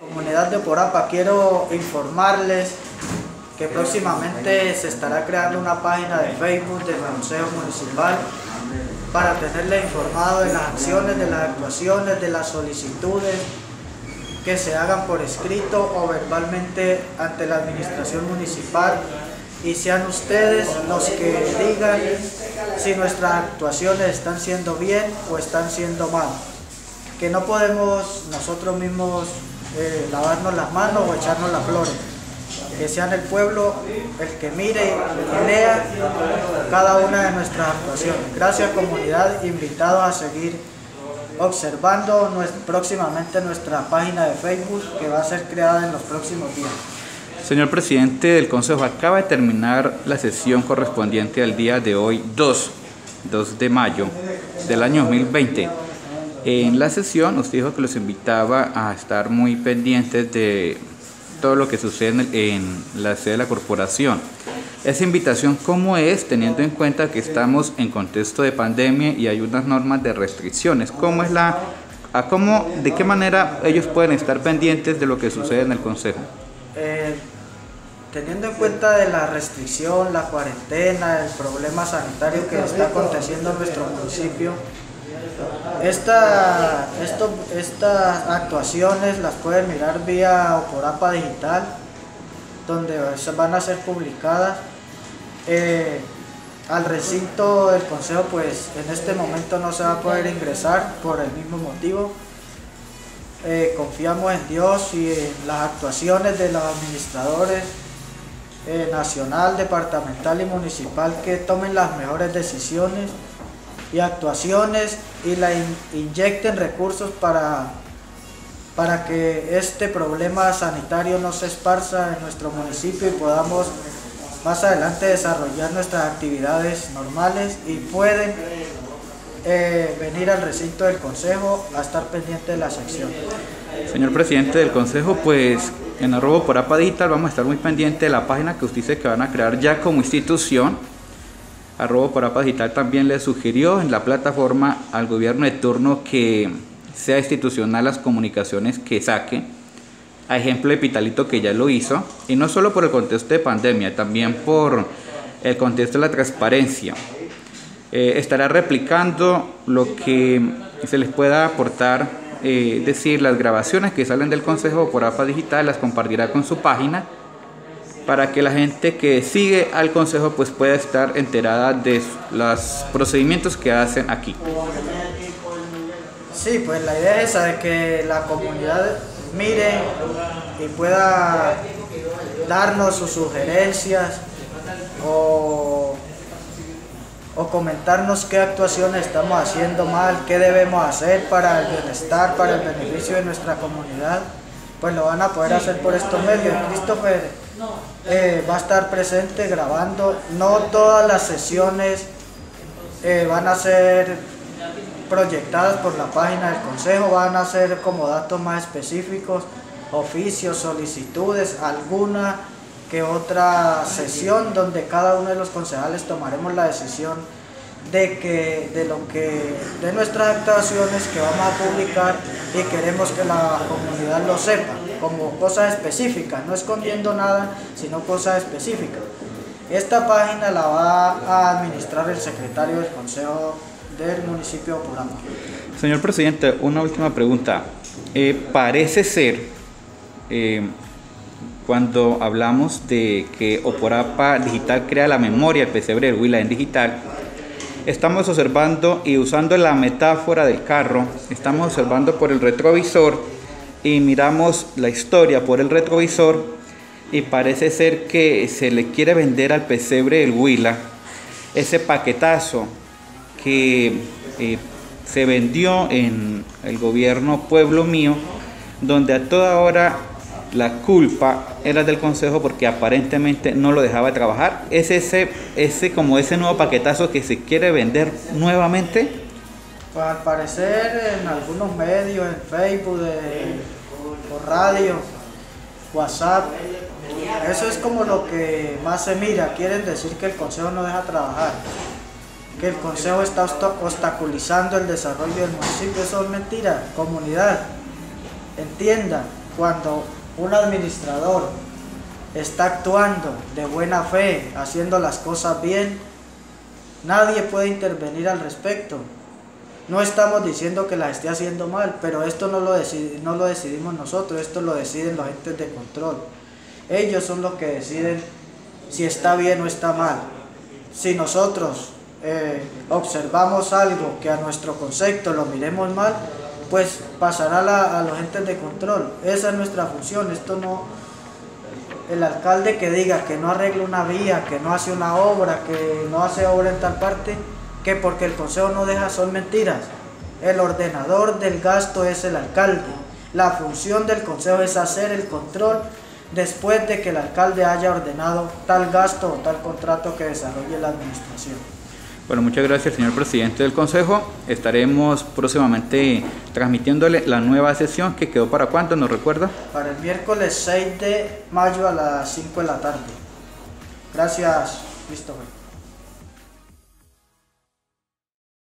Comunidad de Oporapa, quiero informarles que próximamente se estará creando una página de Facebook del Concejo Municipal para tenerles informado de las acciones, de las actuaciones, de las solicitudes que se hagan por escrito o verbalmente ante la administración municipal, y sean ustedes los que digan si nuestras actuaciones están siendo bien o están siendo mal. Que no podemos nosotros mismos lavarnos las manos o echarnos las flores. Que sean el pueblo el que mire y lea cada una de nuestras actuaciones. Gracias, comunidad, invitados a seguir observando próximamente nuestra página de Facebook, que va a ser creada en los próximos días. Señor presidente del Concejo, acaba de terminar la sesión correspondiente al día de hoy, 2 de mayo del año 2020. En la sesión nos dijo que los invitaba a estar muy pendientes de todo lo que sucede en la sede de la corporación. Esa invitación, ¿cómo es, teniendo en cuenta que estamos en contexto de pandemia y hay unas normas de restricciones? ¿Cómo es de qué manera ellos pueden estar pendientes de lo que sucede en el Concejo? Teniendo en cuenta de la restricción, la cuarentena, el problema sanitario que está aconteciendo en nuestro municipio, estas actuaciones las pueden mirar vía Oporapa Digital, donde van a ser publicadas. Al recinto del Concejo, pues en este momento no se va a poder ingresar por el mismo motivo. Confiamos en Dios y en las actuaciones de los administradores nacional, departamental y municipal, que tomen las mejores decisiones y actuaciones y la inyecten recursos para que este problema sanitario no se esparza en nuestro municipio y podamos más adelante desarrollar nuestras actividades normales, y pueden venir al recinto del Concejo a estar pendiente de la sección. Señor presidente del Concejo, pues en @Oporapa Digital vamos a estar muy pendiente de la página que usted dice que van a crear ya como institución. @Oporapa Digital también le sugirió en la plataforma al gobierno de turno que sea institucional las comunicaciones que saque, a ejemplo de Pitalito, que ya lo hizo, y no solo por el contexto de pandemia, también por el contexto de la transparencia. Estará replicando lo que se les pueda aportar, decir, las grabaciones que salen del Concejo Oporapa Digital las compartirá con su página, para que la gente que sigue al Concejo pues pueda estar enterada de los procedimientos que hacen aquí. Sí, pues la idea es esa, de que la comunidad mire y pueda darnos sus sugerencias o comentarnos qué actuaciones estamos haciendo mal, qué debemos hacer para el bienestar, para el beneficio de nuestra comunidad. Pues lo van a poder hacer por estos medios. Christopher va a estar presente grabando. No todas las sesiones van a ser proyectadas por la página del Concejo, van a ser como datos más específicos, oficios, solicitudes, alguna que otra sesión donde cada uno de los concejales tomaremos la decisión de nuestras actuaciones que vamos a publicar, y queremos que la comunidad lo sepa, como cosas específicas, no escondiendo nada, sino cosas específicas. Esta página la va a administrar el secretario del Concejo del municipio de Oporapa. Señor presidente, una última pregunta. Parece ser, cuando hablamos de que Oporapa Digital crea la memoria del Pesebre del Huila en digital, estamos observando, y usando la metáfora del carro, estamos observando por el retrovisor y miramos la historia por el retrovisor, y parece ser que se le quiere vender al Pesebre del Huila ese paquetazo que se vendió en el gobierno Pueblo Mío, donde a toda hora la culpa era del Concejo porque aparentemente no lo dejaba trabajar. ¿Es ese nuevo paquetazo que se quiere vender nuevamente? Pues al parecer en algunos medios, en Facebook, por radio, WhatsApp, eso es como lo que más se mira. Quieren decir que el Concejo no deja trabajar, que el Concejo está obstaculizando el desarrollo del municipio. Eso es mentira, comunidad, entiendan. cuando un administrador está actuando de buena fe, haciendo las cosas bien, nadie puede intervenir al respecto. No estamos diciendo que la esté haciendo mal, pero esto no lo decidimos nosotros, esto lo deciden los entes de control. Ellos son los que deciden si está bien o está mal. Si nosotros observamos algo que a nuestro concepto lo miremos mal, pues pasará a los entes de control. Esa es nuestra función. Esto no, el alcalde que diga que no arregla una vía, que no hace una obra, que no hace obra en tal parte, que porque el consejo no deja, son mentiras. El ordenador del gasto es el alcalde. La función del consejo es hacer el control después de que el alcalde haya ordenado tal gasto o tal contrato que desarrolle la administración. Bueno, muchas gracias, señor presidente del consejo. Estaremos próximamente transmitiéndole la nueva sesión que quedó para cuándo, ¿nos recuerda? Para el miércoles 6 de mayo a las 5 de la tarde. Gracias, Cristóbal.